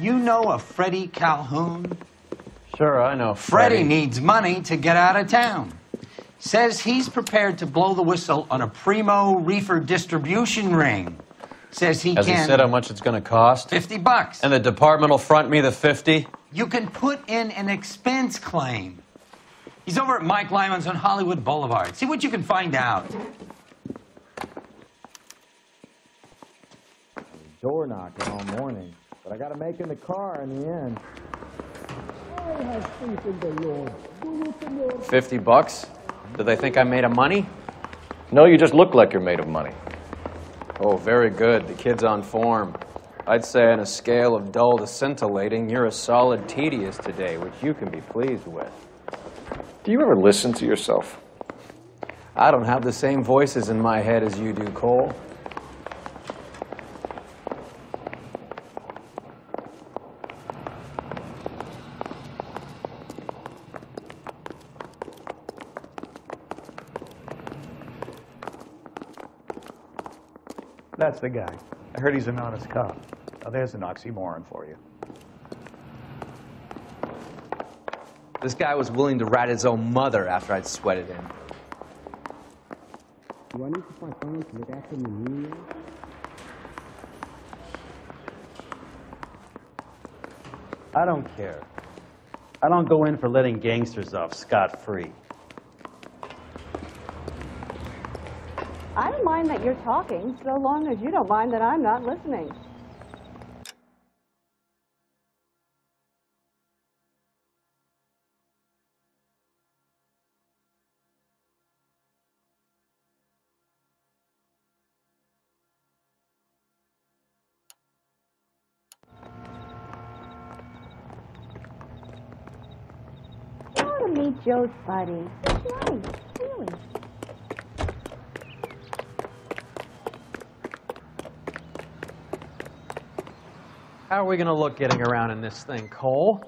You know of Freddie Calhoun? Sure, I know Freddie. Freddie needs money to get out of town. Says he's prepared to blow the whistle on a primo reefer distribution ring. Says he can... Has he said how much it's going to cost? $50. And the department will front me the 50? You can put in an expense claim. He's over at Mike Lyman's on Hollywood Boulevard. See what you can find out. Door knocking all morning, but I got to make in the car in the end. I have faith in the Lord. $50? Do they think I'm made of money? No, you just look like you're made of money. Oh, very good. The kid's on form. I'd say on a scale of dull to scintillating, you're a solid tedious today, which you can be pleased with. Do you ever listen to yourself? I don't have the same voices in my head as you do, Cole. That's the guy. I heard he's an honest cop. Now, there's an oxymoron for you. This guy was willing to rat his own mother after I'd sweated him. Do I need to find someone to look after me? I don't care. I don't go in for letting gangsters off scot-free. I don't mind that you're talking, so long as you don't mind that I'm not listening. I want to meet Joe's buddy. It's nice, really. How are we going to look getting around in this thing, Cole?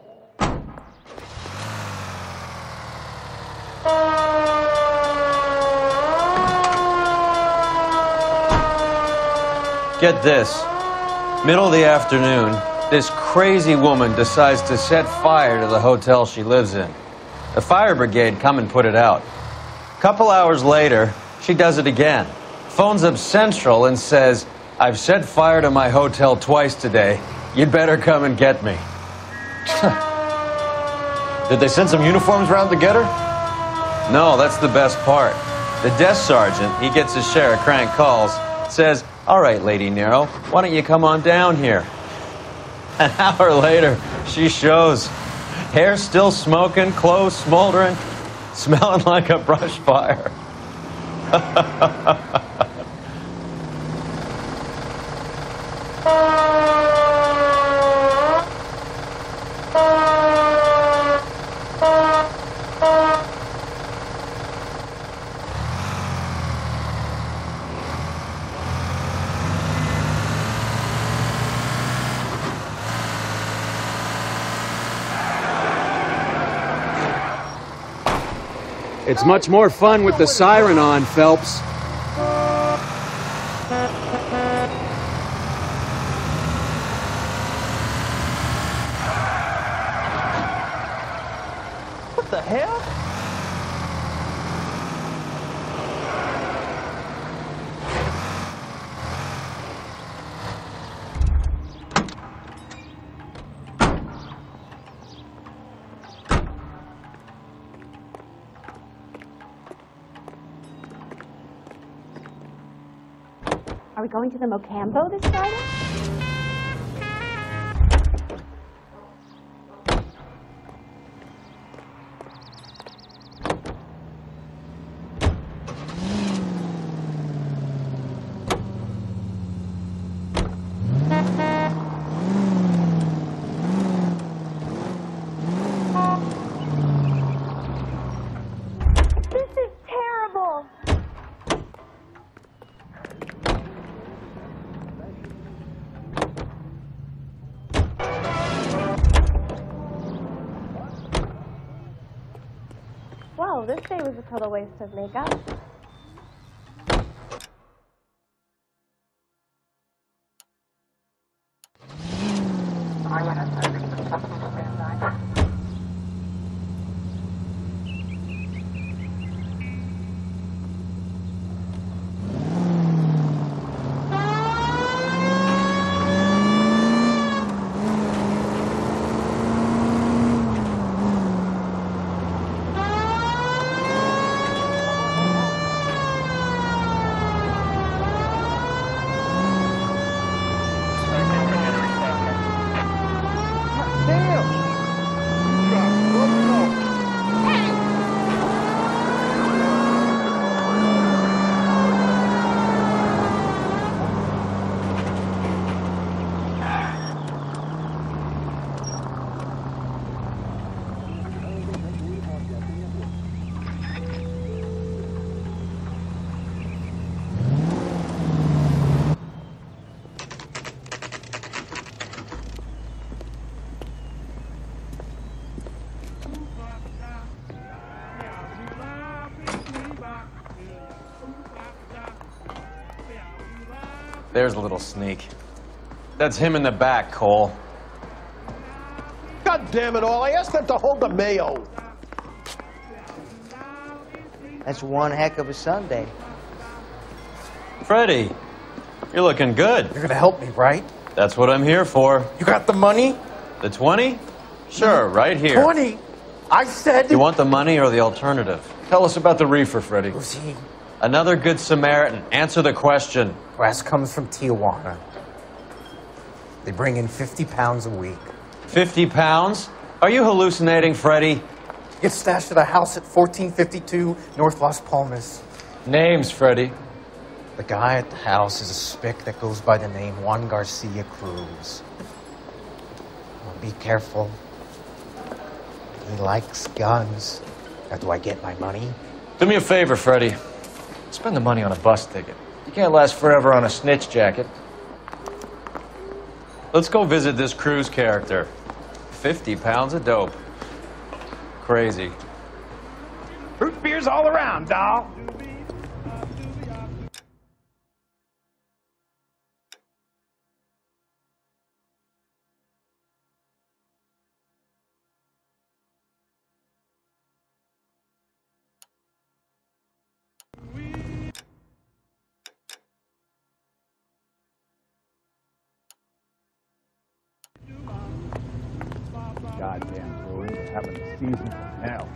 Get this. Middle of the afternoon, this crazy woman decides to set fire to the hotel she lives in. The fire brigade come and put it out. A couple hours later, she does it again. Phones up Central and says, "I've set fire to my hotel twice today. You'd better come and get me." Did they send some uniforms round to get her? No, that's the best part. The desk sergeant, he gets his share of crank calls, says, "All right, Lady Nero, why don't you come on down here?" An hour later, she shows. Hair still smoking, clothes smoldering, smelling like a brush fire. It's much more fun with the siren on, Phelps. What the hell? Are we going to the Mocambo this Friday? This day was a total waste of makeup. There's a little sneak. That's him in the back, Cole. God damn it all, I asked them to hold the mayo. That's one heck of a Sunday. Freddie, you're looking good. You're gonna help me, right? That's what I'm here for. You got the money? The 20? Sure, right here. 20? I said... You want the money or the alternative? Tell us about the reefer, Freddie. Who's he? Another good Samaritan. Answer the question. Grass comes from Tijuana. They bring in 50 pounds a week. 50 pounds? Are you hallucinating, Freddie? It's stashed at a house at 1452 North Las Palmas. Names, Freddie. The guy at the house is a spick that goes by the name Juan Garcia Cruz. Well, be careful. He likes guns. Now, do I get my money? Do me a favor, Freddie. Spend the money on a bus ticket. You can't last forever on a snitch jacket. Let's go visit this Cruz character. 50 pounds of dope. Crazy. Root beers all around, doll. Now.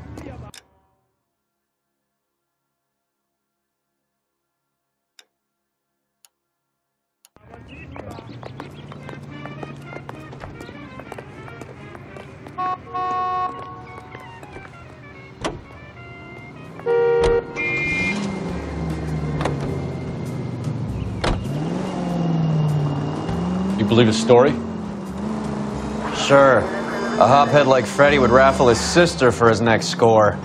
You believe his story? Sure. A hophead like Freddie would raffle his sister for his next score.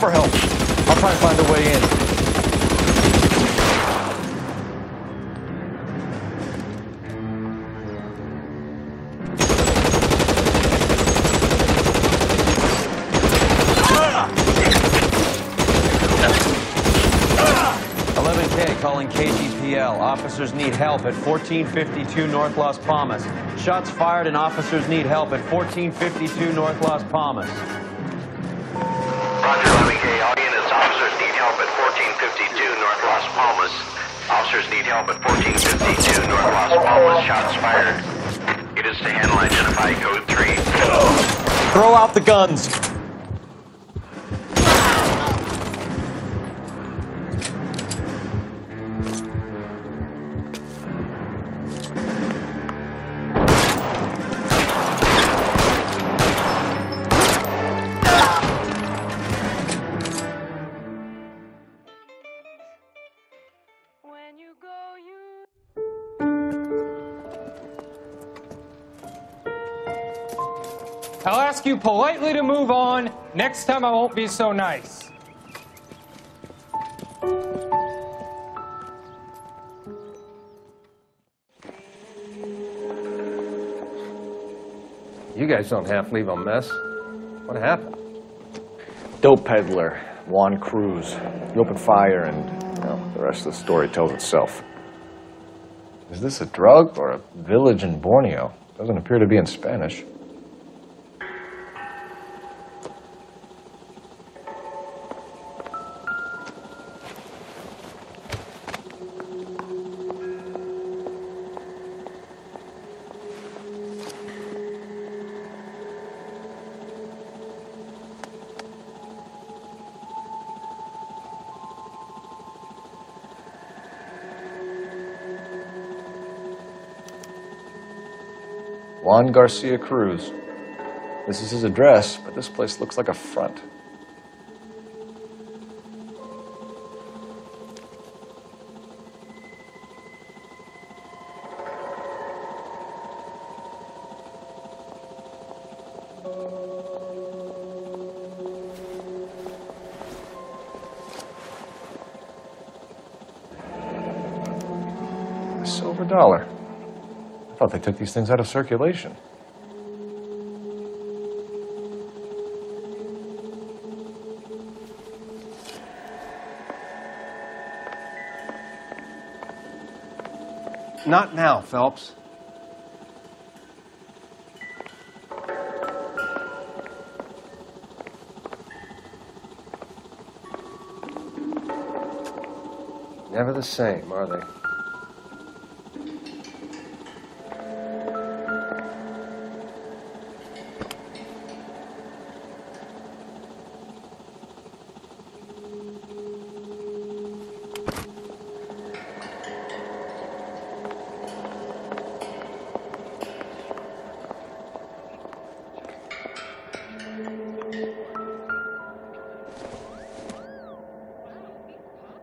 for help. I'll try and find a way in. Officers need help at 1452 North Las Palmas. Shots fired and officers need help at 1452 North Las Palmas. Roger, 11K. All units, officers need help at 1452 North Las Palmas. Officers need help at 1452 North Las Palmas. Shots fired. It is to handle identify code 3. Throw out the guns. I'll ask you politely to move on. Next time I won't be so nice. You guys don't have to leave a mess. What happened? Dope peddler, Juan Cruz. He opened fire and, well, the rest of the story tells itself. Is this a drug or a village in Borneo? Doesn't appear to be in Spanish. Juan Garcia Cruz. This is his address, but this place looks like a front. A silver dollar. I thought they took these things out of circulation. Not now, Phelps. Never the same, are they?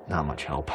Not much help.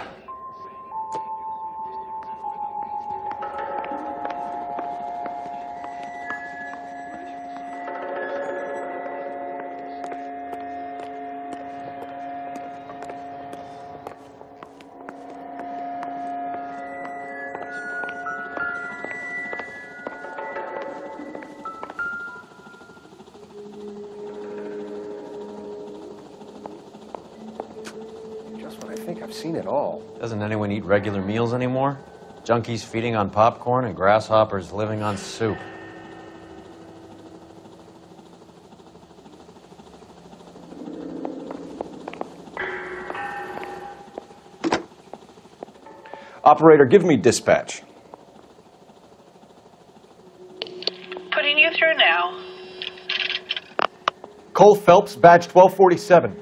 Seen it all. Doesn't anyone eat regular meals anymore? Junkies feeding on popcorn and grasshoppers living on soup. Operator, give me dispatch. Putting you through now. Cole Phelps, badge 1247.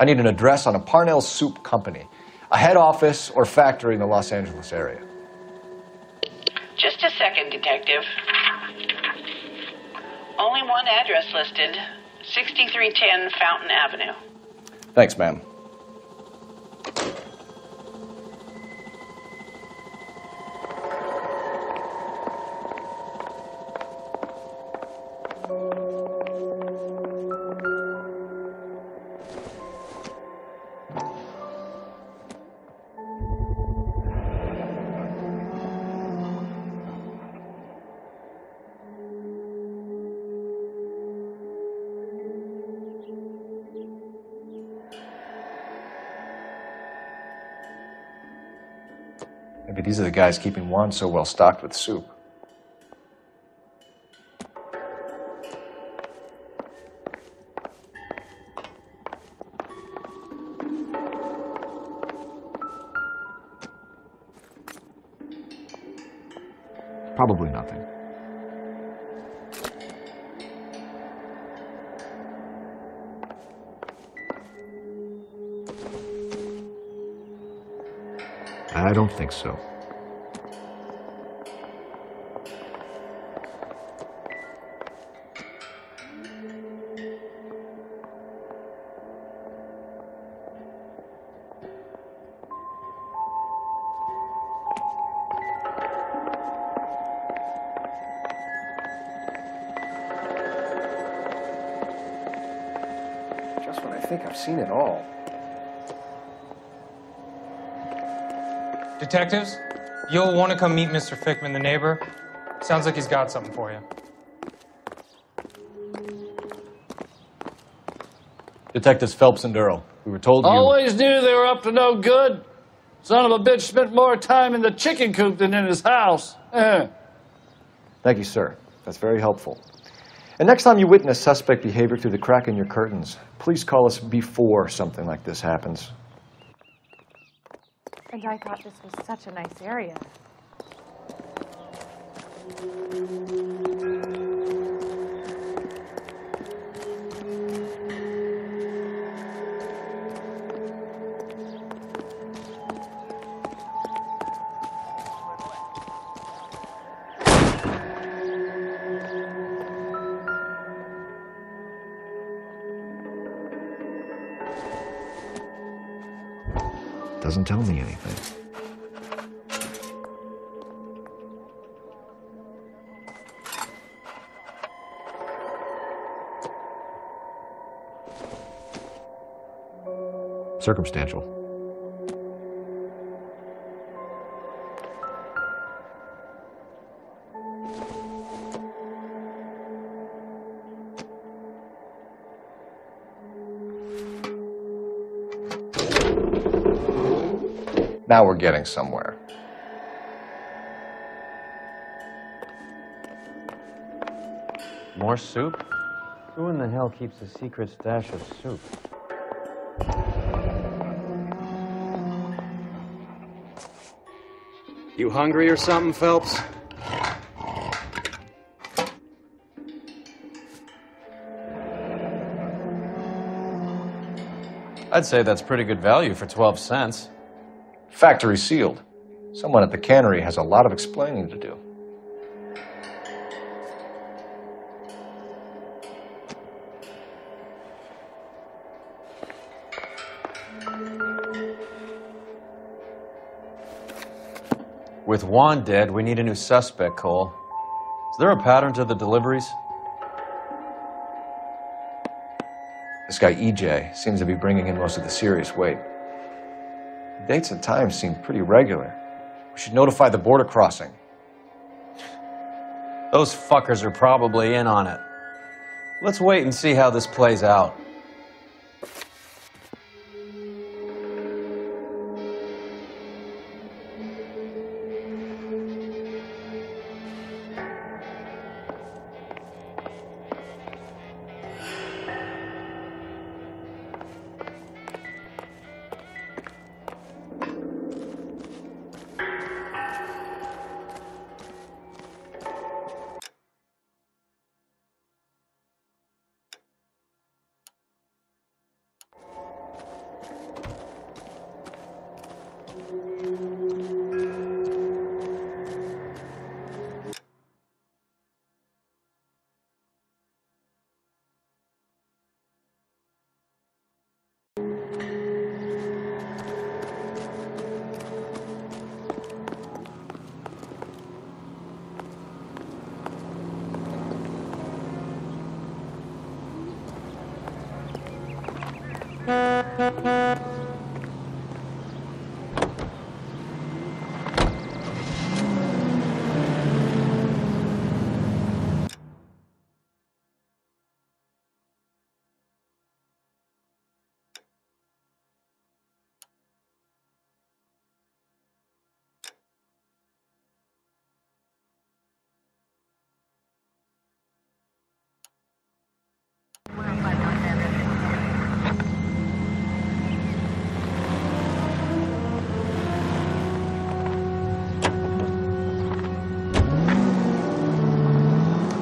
I need an address on a Parnell Soup Company, a head office or factory in the Los Angeles area. Just a second, Detective. Only one address listed, 6310 Fountain Avenue. Thanks, ma'am. Maybe these are the guys keeping Juan so well stocked with soup. Probably nothing. I don't think so. Just when I think I've seen it all. Detectives, you'll want to come meet Mr. Fickman, the neighbor. Sounds like he's got something for you. Detectives Phelps and Durrell, we were told Always knew they were up to no good. Son of a bitch spent more time in the chicken coop than in his house. Thank you, sir. That's very helpful. And next time you witness suspect behavior through the crack in your curtains, please call us before something like this happens. And I thought this was such a nice area. Doesn't tell me anything. Circumstantial. Now we're getting somewhere. More soup? Who in the hell keeps a secret stash of soup? You hungry or something, Phelps? I'd say that's pretty good value for 12 cents. Factory sealed. Someone at the cannery has a lot of explaining to do. With Juan dead, we need a new suspect, Cole. Is there a pattern to the deliveries? This guy EJ seems to be bringing in most of the serious weight. Dates and times seem pretty regular. We should notify the border crossing. Those fuckers are probably in on it. Let's wait and see how this plays out.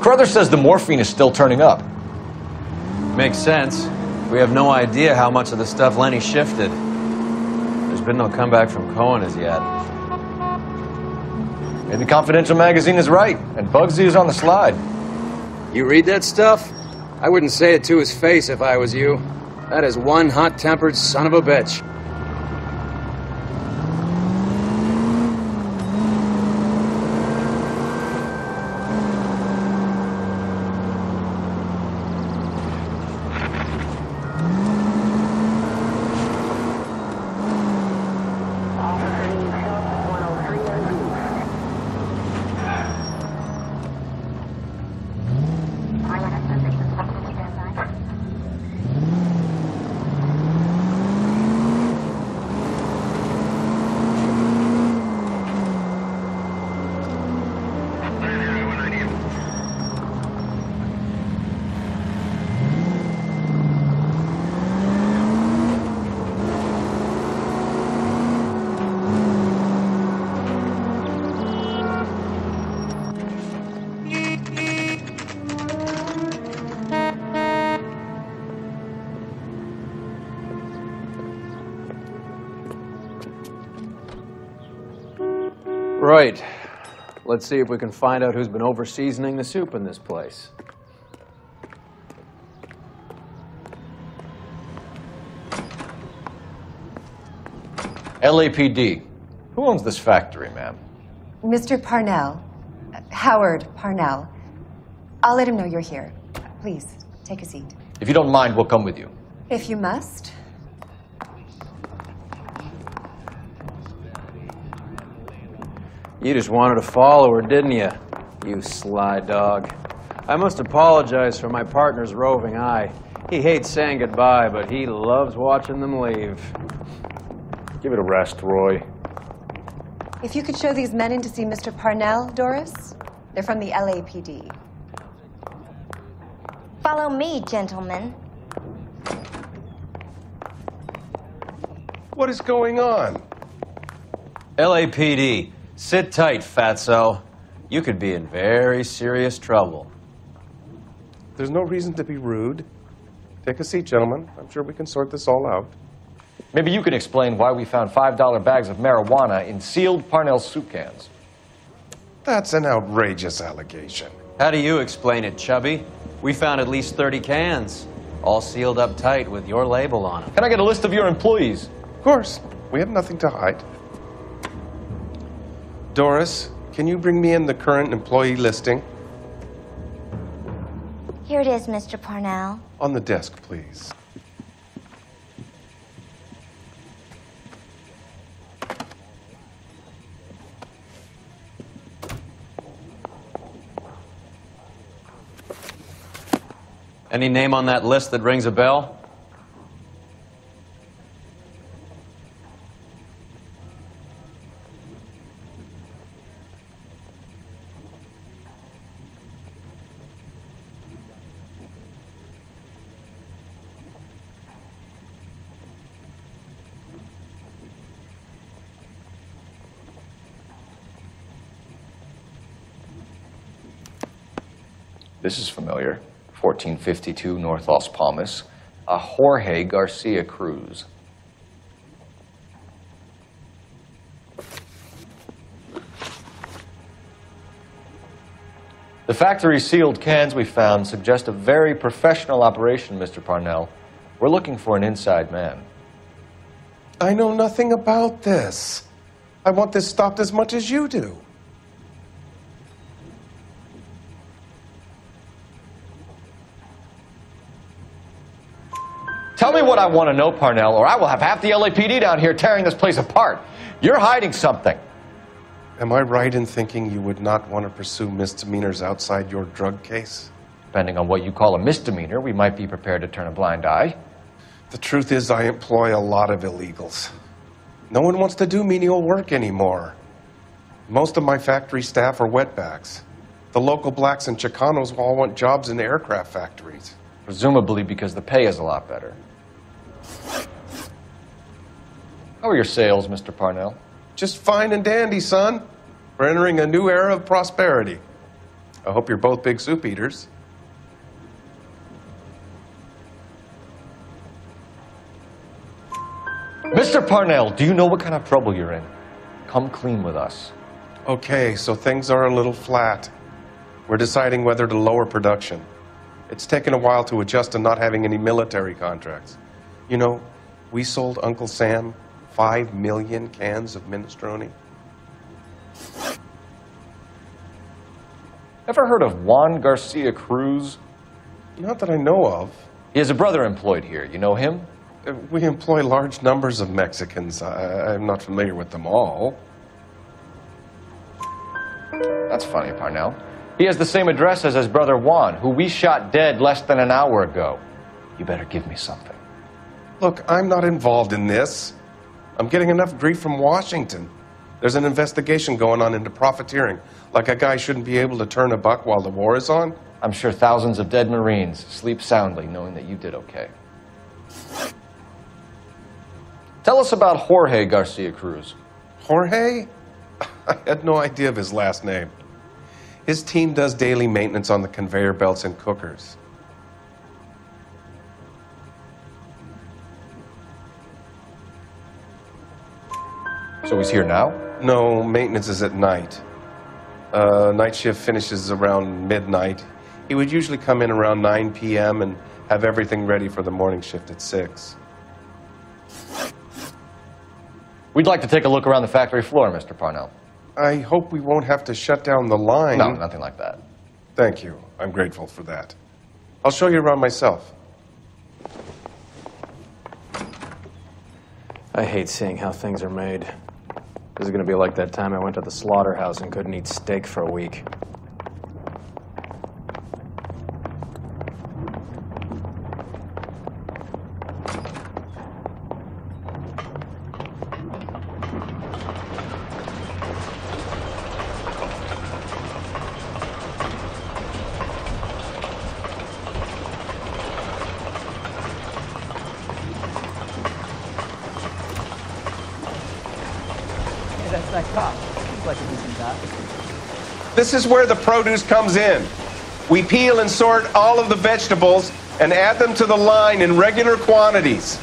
Crother says the morphine is still turning up. Makes sense. We have no idea how much of the stuff Lenny shifted. There's been no comeback from Cohen as yet. Maybe Confidential magazine is right, and Bugsy is on the slide. You read that stuff? I wouldn't say it to his face if I was you. That is one hot-tempered son of a bitch. Right. Let's see if we can find out who's been over-seasoning the soup in this place. LAPD. Who owns this factory, ma'am? Mr. Parnell. Howard Parnell. I'll let him know you're here. Please, take a seat. If you don't mind, we'll come with you. If you must. You just wanted a follower, didn't you? You sly dog. I must apologize for my partner's roving eye. He hates saying goodbye, but he loves watching them leave. Give it a rest, Roy. If you could show these men in to see Mr. Parnell, Doris. They're from the LAPD. Follow me, gentlemen. What is going on? LAPD. Sit tight, fatso. You could be in very serious trouble. There's no reason to be rude. Take a seat, gentlemen. I'm sure we can sort this all out. Maybe you can explain why we found $5 bags of marijuana in sealed Parnell soup cans. That's an outrageous allegation. How do you explain it, Chubby? We found at least 30 cans, all sealed up tight with your label on them. Can I get a list of your employees? Of course. We have nothing to hide. Doris, can you bring me in the current employee listing? Here it is, Mr. Parnell. On the desk, please. Any name on that list that rings a bell? This is familiar, 1452 North Las Palmas, a Jorge Garcia Cruz. The factory's sealed cans we found suggest a very professional operation, Mr. Parnell. We're looking for an inside man. I know nothing about this. I want this stopped as much as you do. Tell me what I want to know, Parnell, or I will have half the LAPD down here tearing this place apart. You're hiding something. Am I right in thinking you would not want to pursue misdemeanors outside your drug case? Depending on what you call a misdemeanor, we might be prepared to turn a blind eye. The truth is, I employ a lot of illegals. No one wants to do menial work anymore. Most of my factory staff are wetbacks. The local blacks and Chicanos all want jobs in aircraft factories. Presumably because the pay is a lot better. How are your sales, Mr. Parnell? Just fine and dandy, son. We're entering a new era of prosperity. I hope you're both big soup eaters. Mr. Parnell, do you know what kind of trouble you're in? Come clean with us. Okay, so things are a little flat. We're deciding whether to lower production. It's taken a while to adjust to not having any military contracts. You know, we sold Uncle Sam 5 million cans of minestrone. Ever heard of Juan Garcia Cruz? Not that I know of. He has a brother employed here. You know him? We employ large numbers of Mexicans. I'm not familiar with them all. That's funny, Parnell. He has the same address as his brother Juan, who we shot dead less than an hour ago. You better give me something. Look, I'm not involved in this. I'm getting enough grief from Washington. There's an investigation going on into profiteering, like a guy shouldn't be able to turn a buck while the war is on. I'm sure thousands of dead Marines sleep soundly knowing that you did okay. Tell us about Jorge Garcia Cruz. Jorge? I had no idea of his last name. His team does daily maintenance on the conveyor belts and cookers. So he's here now? No, maintenance is at night. Night shift finishes around midnight. He would usually come in around 9 p.m. and have everything ready for the morning shift at 6. We'd like to take a look around the factory floor, Mr. Parnell. I hope we won't have to shut down the line. No, nothing like that. Thank you. I'm grateful for that. I'll show you around myself. I hate seeing how things are made. This is going to be like that time I went to the slaughterhouse and couldn't eat steak for a week. This is where the produce comes in. We peel and sort all of the vegetables and add them to the line in regular quantities.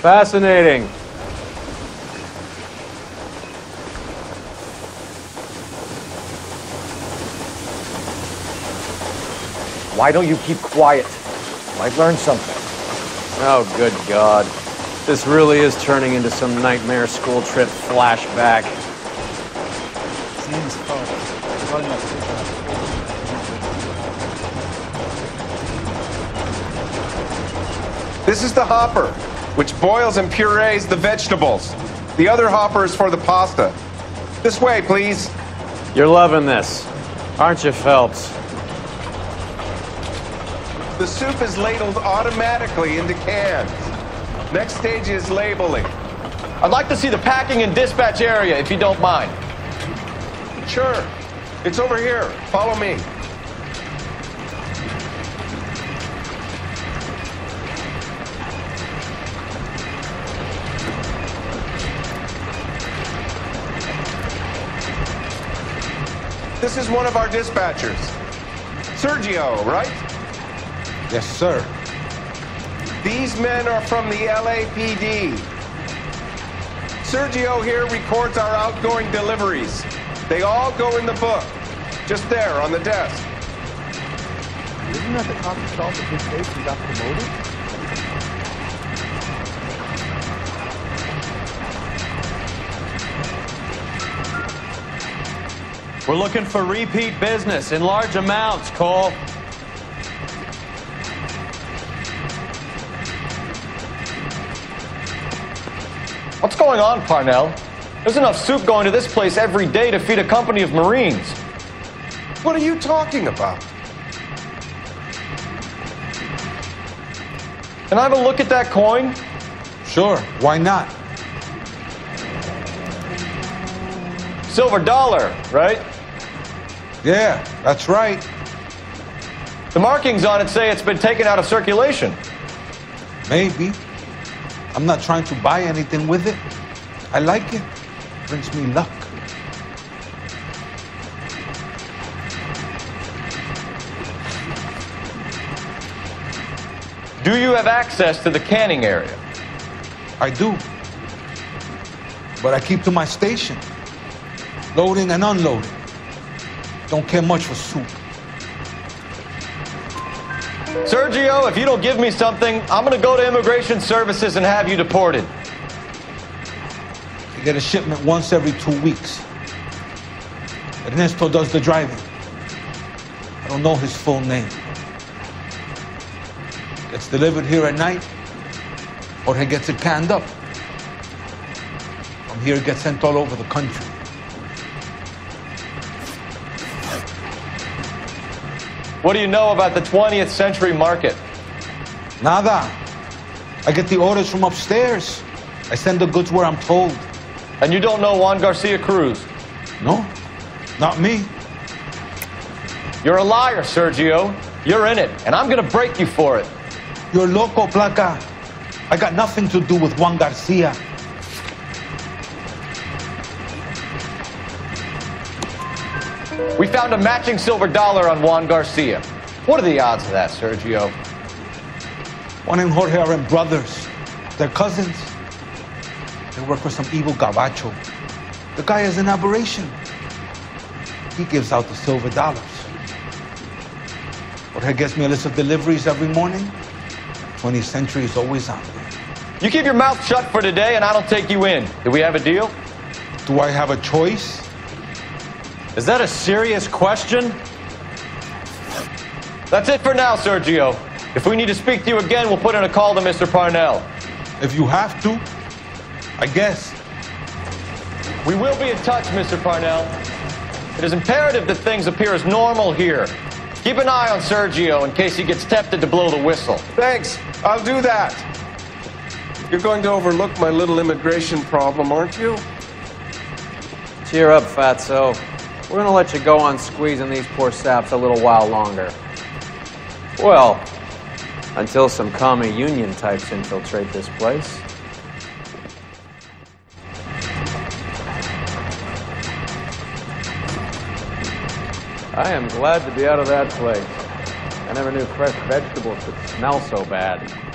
Fascinating. Why don't you keep quiet? Might learn something. Oh, good God. This really is turning into some nightmare school trip flashback. This is the hopper, which boils and purees the vegetables. The other hopper is for the pasta. This way, please. You're loving this, aren't you, Phelps? The soup is ladled automatically into cans. Next stage is labeling. I'd like to see the packing and dispatch area, if you don't mind. Sure. It's over here. Follow me. This is one of our dispatchers. Sergio, right? Yes, sir. These men are from the LAPD. Sergio here records our outgoing deliveries. They all go in the book, just there on the desk. Isn't that the coffee shop that this case got promoted? We're looking for repeat business in large amounts, Cole. What's going on, Parnell? There's enough soup going to this place every day to feed a company of Marines. What are you talking about? Can I have a look at that coin? Sure, why not? Silver dollar, right? Yeah, that's right. The markings on it say it's been taken out of circulation. Maybe. I'm not trying to buy anything with it. I like it. Brings me luck. Do you have access to the canning area? I do. But I keep to my station. Loading and unloading. Don't care much for soup. Sergio, if you don't give me something, I'm gonna go to Immigration Services and have you deported. I get a shipment once every 2 weeks. Ernesto does the driving. I don't know his full name. Gets delivered here at night, or he gets it canned up. From here, it gets sent all over the country. What do you know about the 20th Century Market? Nada. I get the orders from upstairs. I send the goods where I'm told. And you don't know Juan Garcia Cruz? No, not me. You're a liar, Sergio. You're in it, and I'm gonna break you for it. You're loco, Placa. I got nothing to do with Juan Garcia. We found a matching silver dollar on Juan Garcia. What are the odds of that, Sergio? Juan and Jorge aren't brothers. They're cousins. They work for some evil gabacho. The guy is an aberration. He gives out the silver dollars. Jorge gets me a list of deliveries every morning. 20th Century is always on there. You keep your mouth shut for today and I don't take you in. Do we have a deal? Do I have a choice? Is that a serious question? That's it for now, Sergio. If we need to speak to you again, we'll put in a call to Mr. Parnell. If you have to, I guess. We will be in touch, Mr. Parnell. It is imperative that things appear as normal here. Keep an eye on Sergio in case he gets tempted to blow the whistle. Thanks. I'll do that. You're going to overlook my little immigration problem, aren't you? Cheer up, Fatso. We're going to let you go on squeezing these poor saps a little while longer. Well, until some commie union types infiltrate this place. I am glad to be out of that place. I never knew fresh vegetables could smell so bad.